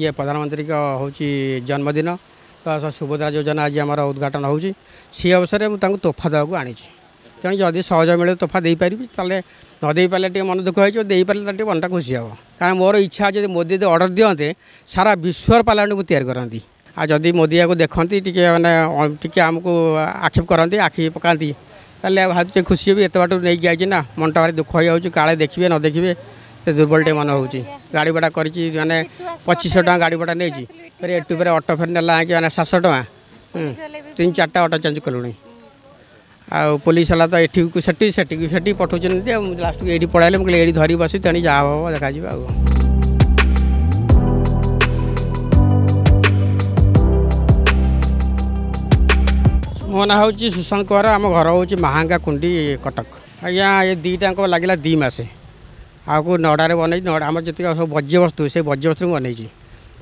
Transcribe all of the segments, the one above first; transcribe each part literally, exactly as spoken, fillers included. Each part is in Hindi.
ये प्रधानमंत्री का हूँ जन्मदिन तो सुभद्रा योजना आज आम उद्घाटन होवसर में तोफा देवाक आनी तेणु जदि सहज मिले तोफा दे पारि तेल नदे पारे टे मन दुख होपारे मनटा खुशी हे कारण मोर इच्छा जब मोदी अर्डर दिवते सारा विश्वर पार्लियामेंट को तैयार करती आ जदि मोदी या देखती टे मैंने आमको आक्षेप करती आखि पकाती भाई टे खुशी भी एत बाट नहीं आई ना मनटा भारी दुख हो काले देखिए न देखिए से दुर्बल टे मन हो गाड़ी भड़ा कर मैंने पच्चीस टाँग गाड़ी भड़ा नहीं फिर एटू फिर अटो फेर नाला मैंने सात सौ टाँग तीन चार्ट अटो चेंज कलुणी आ पुलिस वाला तो ये सेठी सेठी सेठी पठाऊँगी लास्ट को ये पड़े मुझे ये धरी बस तेणी जहाँ हम देखा आ। मो ना हूँ सुशांत कुमार आम घर हूँ महांगा कुंडी कटक आज्ञा ये दीटा को लगे दी मसे आपको नड़ारे बनई नड़ा आम जी सब बज्यवस्तु से बज्यवस्तु बनई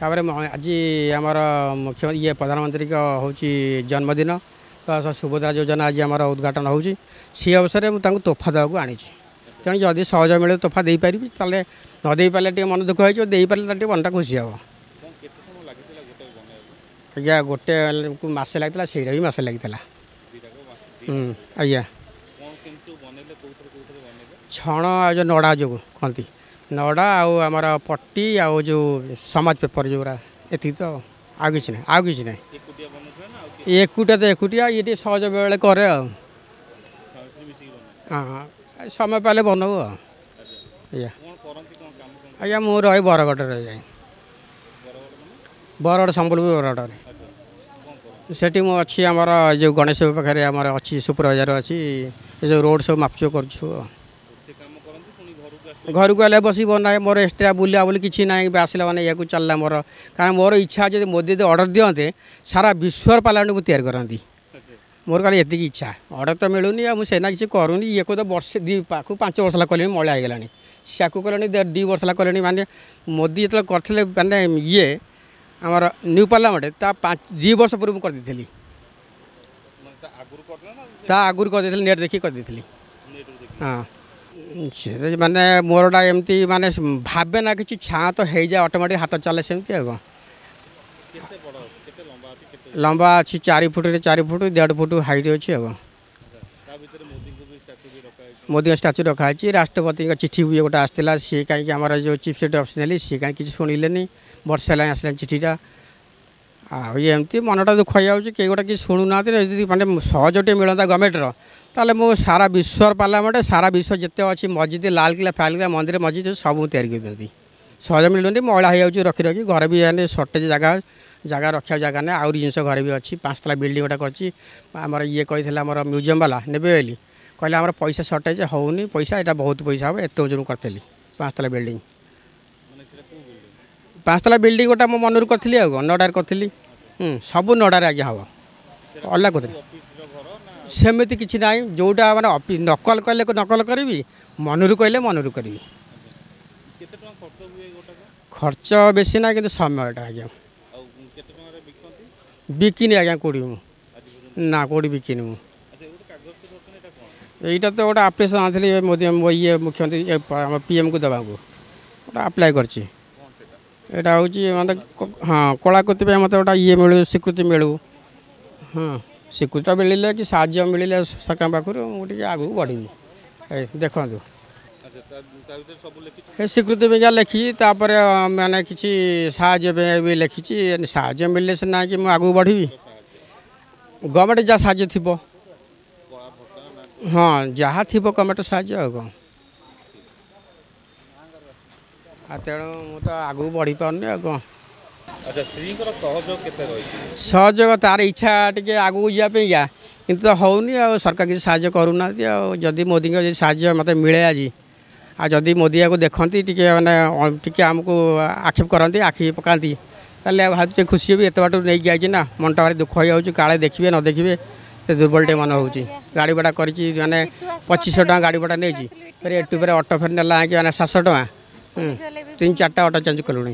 आज आम मुख्यमंत्री ये प्रधानमंत्री का हूँ जन्मदिन तो सुभद्रा योजना आज आम उद्घाटन होवसर में तोफा देवाक आनी तेणु जदि सहज मिले तोफा दे पारि तेल नदे पारे टे मन दुख होपारे मनटा खुशी हे आज्ञा गोटे मसे लगे से मसे लगी आज्ञा छण आज नड़ा जो कहती नड़ा आमर पट्टी आउ जो समाज पेपर जो ये तो आउ कि ना आउ कि ना एकुटिया तो एकुटिया ये सहज बेले कै हाँ समय पाले बनऊ आज्ञा आज्ञा मु रही बरगढ़ रही जाए बरगढ़ संबलपुर बरगढ़ से मु अच्छी आम जो गणेश पाखे आम अच्छी सुपरवाइजर अच्छी ये जो रोड सब मापचो कर घर को आल बस बनाए मोर एक्सट्रा बुला बुली किसी ना आसला मैंने या चलना मोर कारण मोर इच्छा जब मोदी जो अर्डर दिवते सारा विश्वर पार्लियामेंट को तैयार करती मोर खाली एति इच्छा अर्डर तो मिलूनी आना किसी करूनी ये को तो वर्ष दी पाक पांच वर्ष कले मलिया होगा साकू कले दु वर्ष कले मानने मोदी जो करते मैंने ये आमर न्यू पार्लियामेंट ता पाँच दु वर्ष पूर्व मुझे आगुरी करदे नेट देखिए करदे हाँ से मैंने मोरटा एमती मानने भावे ना कि छाँ तो हो जाए अटोमेटिक हाथ चले सेमती कौन लंबा अच्छी चार फुट चार फुट डेढ़ फुट हाइट अच्छी कौन मोदी स्टाच्यू रखाई राष्ट्रपति चिठी भी गोटे आसाला सी कहीं आम जो चीफ सेक्रेटरी ऑप्शनली सी कहीं किसी शुणिले वर्षे लाइन आसला चिठीटा आमती मनटा दुख हो जाए गोटे किसी शुणुना मैंने सहजटे मिलता गवर्नमेंटर ताले मो सारा विश्व पार्लियामेंट सारा विश्व जिते अच्छी मस्जिद लाल किला फाल किला मंदिर मस्जिद सब तैयारी कर सहज मिलूँ महिला हो रखी रखी घर भी यानी सर्टेज जगह जगह रखा जगह ना आहरी जिनस घर भी अच्छी पाँच तला बिल्डिंग गोटा कर ये कही म्यूजियम वाला नेबे बोली कहले आम पैसा सर्टेज होनी पैसा यहाँ बहुत पैसा हम एत ओजन करी पाँच तला बिल्डिंग पाँच तला बिल्डिंग गोटा मो मन करी आगे नडार करी सब नडार आज्ञा हम अलग करें सेमती किसी ना जोटा मैंने नकल कहले नकल करी मनरू कहले मनरू करी खर्च बेसी ना कि समयटा आज्ञा बिकिनी आज्ञा कौड़ी ना कौड़ी बिकिनी मु यहीटा तो गोटे आप्लिकेसन आनी ये मुख्यमंत्री पीएम को देवा को गोटे आप्लाय करची यहाँ हूँ मतलब हाँ कलाकृति मत गोटे ये मिलू स्वीकृति मिलू हाँ स्वीकृति मिले कि साज्य मिले सरकार पाखु मुझे आगे बढ़ी देखो ये स्वीकृति पे लिखी तापर मैंने किसी साज्य भी लिखी साज्य मिले से ना कि मुझे आगे बढ़ी गवर्नमेंट जहाँ साज्य थी हाँ जहाँ थी कमेट साज तेणु मुझे आगू बढ़ी पारनी कौन सहयोग तार इच्छा टे आगे जावाई क्या कितु तो होनी आ सरकार किसी साज्य करूना जदि मोदी को साज्य मत मिले आज आ जदि मोदी या देखती टे मैंने आमको आक्षेप करती आखि पकाती भाई खुशी भी एत बाट नहीं आई ना मनटा भारी दुख हो काले देखिए न देखिए से दुर्बल टे मन हो गाड़ी भड़ा कर मैंने पच्चीस टाँग गाड़ी भड़ा नहीं फिर एटू फिर अटो फेर नाला मैंने सात सौ टाँग तीन चार्ट अटो चेंज कलुणी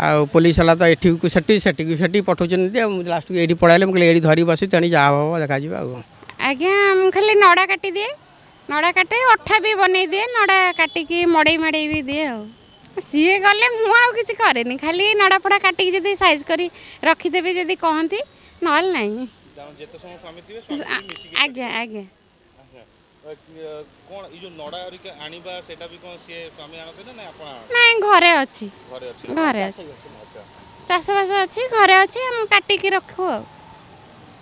आ पुलिस वाला तो ये सेठी सेठी सेठी पठाऊँगी लास्ट को ये पड़े मुझे ये धरी बस तेणी जहाँ हम देखा कौन आज्ञा खाली नड़ा काटिदे नड़ा काटे अठा भी बनई दिए नड़ा काटिकी मड़ई मड़ई भी दिए। सी गले मुझे कैनि खाली नड़ाफड़ा काटिकी साइज कर रखिदेवी जब कहती ना ना आज्ञा आज्ञा कोन ई जो नडा हरिका आनिबा सेटा भी कोन से स्वामी आनते ना आपण नाही घरे अछि घरे अछि घरे अछि अच्छा चास बास अछि घरे अछि हम काटि के रखू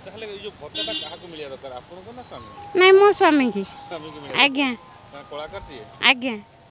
तहले ई जो भत्ताटा कहा को मिलिया दरकार आपण को ना स्वामी नाही मो स्वामी की स्वामी की आज्ञा कलाकार छी आज्ञा।